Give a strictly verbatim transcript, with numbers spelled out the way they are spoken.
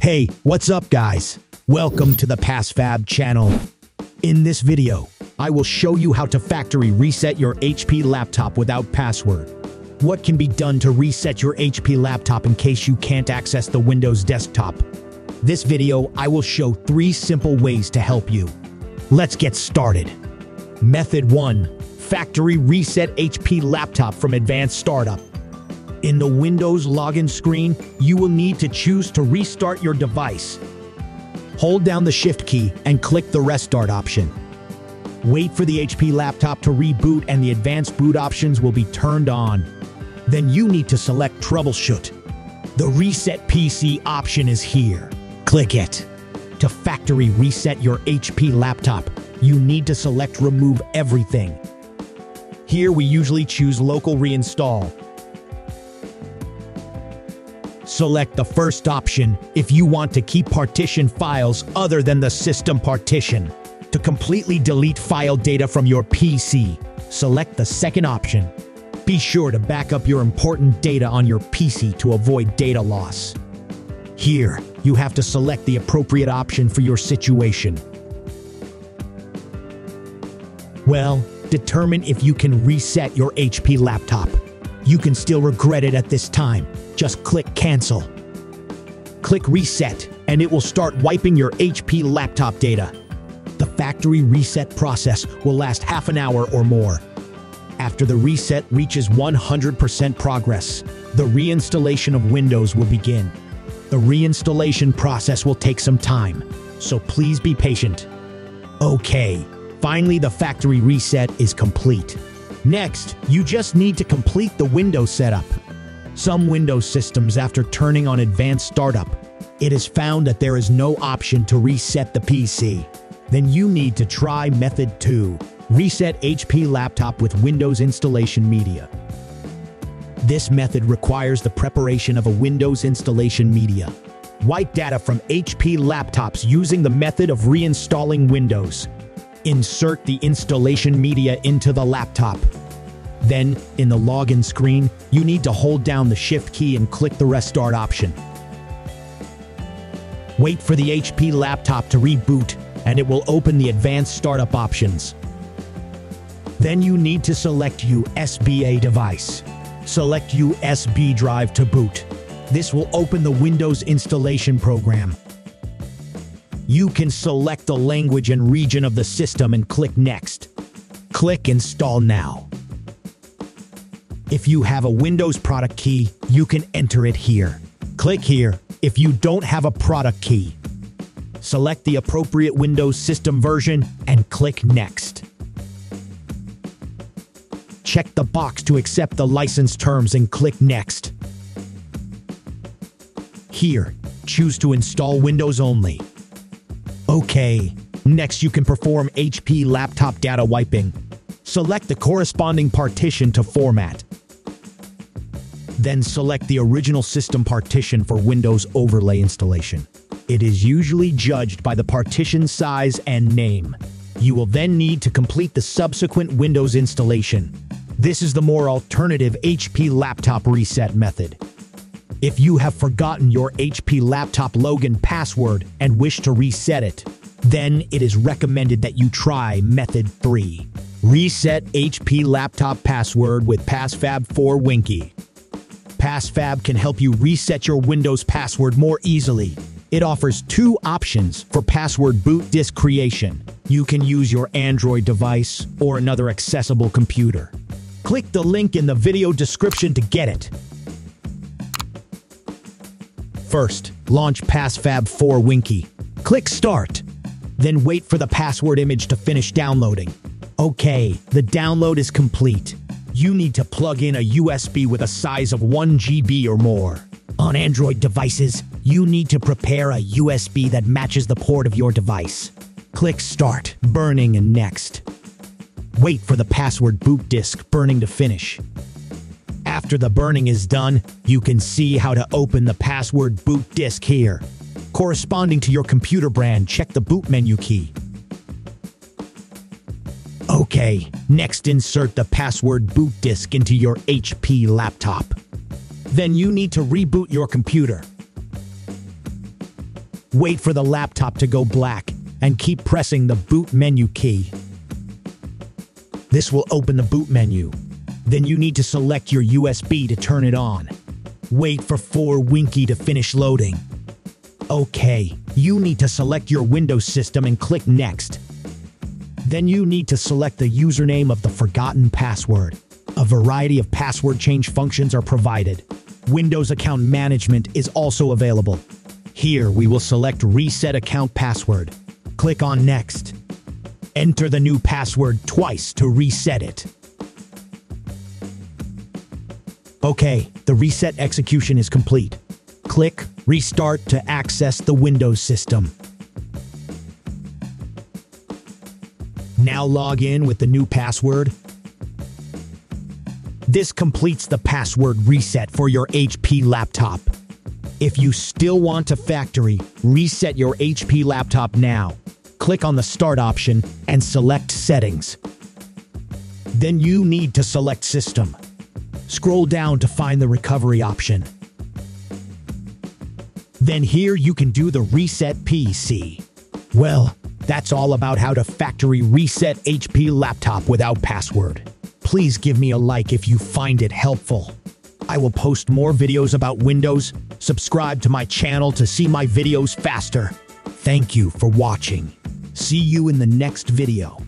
Hey, what's up guys? Welcome to the PassFab channel. In this video, I will show you how to factory reset your H P laptop without password. What can be done to reset your H P laptop in case you can't access the Windows desktop? This video, I will show three simple ways to help you. Let's get started. Method one. Factory reset H P laptop from advanced startup. In the Windows login screen, you will need to choose to restart your device. Hold down the Shift key and click the Restart option. Wait for the H P laptop to reboot and the advanced boot options will be turned on. Then you need to select Troubleshoot. The Reset P C option is here. Click it. To factory reset your H P laptop, you need to select Remove Everything. Here we usually choose Local Reinstall. Select the first option if you want to keep partition files other than the system partition. To completely delete file data from your P C, select the second option. Be sure to back up your important data on your P C to avoid data loss. Here, you have to select the appropriate option for your situation. Well, determine if you can reset your H P laptop. You can still regret it at this time. Just click Cancel. Click Reset, and it will start wiping your H P laptop data. The factory reset process will last half an hour or more. After the reset reaches one hundred percent progress, the reinstallation of Windows will begin. The reinstallation process will take some time, so please be patient. Okay, finally the factory reset is complete. Next, you just need to complete the Windows setup. Some Windows systems, after turning on Advanced Startup, it is found that there is no option to reset the P C. Then you need to try Method two, Reset H P Laptop with Windows Installation Media. This method requires the preparation of a Windows installation media. Wipe data from H P laptops using the method of reinstalling Windows. Insert the installation media into the laptop. Then, in the login screen, you need to hold down the Shift key and click the Restart option. Wait for the H P laptop to reboot, and it will open the advanced startup options. Then you need to select U S B A device. Select U S B drive to boot. This will open the Windows installation program. You can select the language and region of the system and click Next. Click Install Now. If you have a Windows product key, you can enter it here. Click here if you don't have a product key. Select the appropriate Windows system version and click Next. Check the box to accept the license terms and click Next. Here, choose to install Windows only. Okay, next you can perform H P laptop data wiping. Select the corresponding partition to format. Then select the original system partition for Windows overlay installation. It is usually judged by the partition size and name. You will then need to complete the subsequent Windows installation. This is the more alternative H P laptop reset method. If you have forgotten your H P laptop login password and wish to reset it, then it is recommended that you try Method three. Reset H P laptop password with PassFab four WinKey. PassFab can help you reset your Windows password more easily. It offers two options for password boot disk creation. You can use your Android device or another accessible computer. Click the link in the video description to get it. First, launch PassFab four WinKey. Click Start. Then wait for the password image to finish downloading. Okay, the download is complete. You need to plug in a U S B with a size of one gigabyte or more. On Android devices, you need to prepare a U S B that matches the port of your device. Click Start, Burning, and Next. Wait for the password boot disk burning to finish. After the burning is done, you can see how to open the password boot disk here. Corresponding to your computer brand, check the boot menu key. Okay, next insert the password boot disk into your H P laptop. Then you need to reboot your computer. wait for the laptop to go black, and keep pressing the boot menu key. This will open the boot menu. Then you need to select your U S B to turn it on. Wait for four WinKey to finish loading. Okay, you need to select your Windows system and click Next. Then you need to select the username of the forgotten password. A variety of password change functions are provided. Windows Account Management is also available. Here we will select Reset Account Password. Click on Next. Enter the new password twice to reset it. Okay, the reset execution is complete. Click Restart to access the Windows system. Now log in with the new password. This completes the password reset for your H P laptop. If you still want to factory reset your H P laptop now, click on the Start option and select Settings. Then you need to select System. Scroll down to find the recovery option. Then here you can do the Reset P C. Well, that's all about how to factory reset H P laptop without password. Please give me a like if you find it helpful. I will post more videos about Windows. Subscribe to my channel to see my videos faster. Thank you for watching. See you in the next video.